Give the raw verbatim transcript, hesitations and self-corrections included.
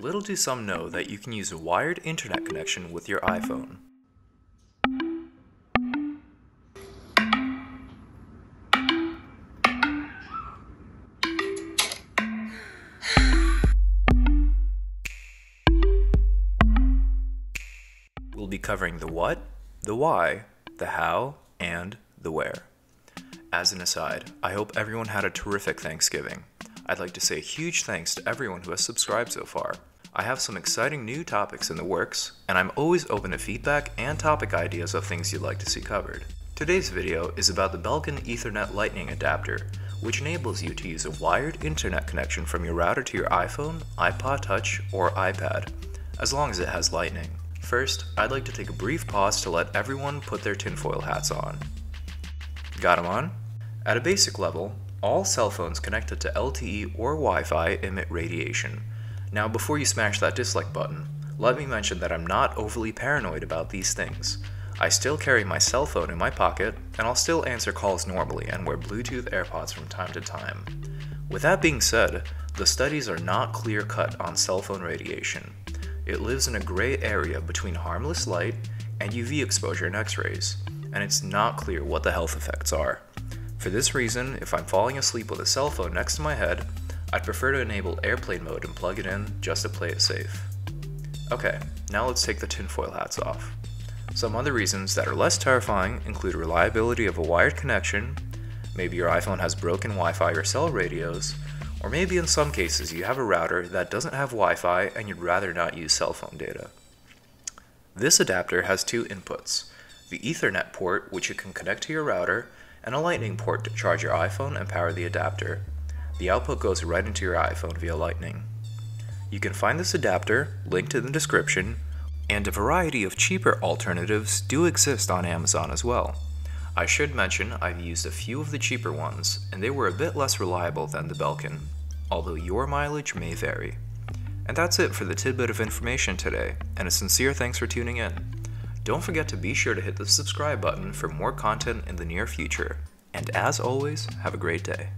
Little do some know that you can use a wired internet connection with your iPhone. We'll be covering the what, the why, the how, and the where. As an aside, I hope everyone had a terrific Thanksgiving. I'd like to say a huge thanks to everyone who has subscribed so far. I have some exciting new topics in the works, and I'm always open to feedback and topic ideas of things you'd like to see covered. Today's video is about the Belkin Ethernet Lightning adapter, which enables you to use a wired internet connection from your router to your iPhone, iPod Touch, or iPad, as long as it has Lightning. First, I'd like to take a brief pause to let everyone put their tinfoil hats on. Got them on? At a basic level, all cell phones connected to L T E or Wi-Fi emit radiation. Now before you smash that dislike button, let me mention that I'm not overly paranoid about these things. I still carry my cell phone in my pocket, and I'll still answer calls normally and wear Bluetooth AirPods from time to time. With that being said, the studies are not clear-cut on cell phone radiation. It lives in a gray area between harmless light and U V exposure and X-rays, and it's not clear what the health effects are. For this reason, if I'm falling asleep with a cell phone next to my head, I'd prefer to enable airplane mode and plug it in just to play it safe. Okay, now let's take the tinfoil hats off. Some other reasons that are less terrifying include reliability of a wired connection, maybe your iPhone has broken Wi-Fi or cell radios, or maybe in some cases you have a router that doesn't have Wi-Fi and you'd rather not use cell phone data. This adapter has two inputs, the Ethernet port, which you can connect to your router, and a Lightning port to charge your iPhone and power the adapter. The output goes right into your iPhone via Lightning. You can find this adapter, linked in the description, and a variety of cheaper alternatives do exist on Amazon as well. I should mention I've used a few of the cheaper ones, and they were a bit less reliable than the Belkin, although your mileage may vary. And that's it for the tidbit of information today, and a sincere thanks for tuning in. Don't forget to be sure to hit the subscribe button for more content in the near future. And as always, have a great day.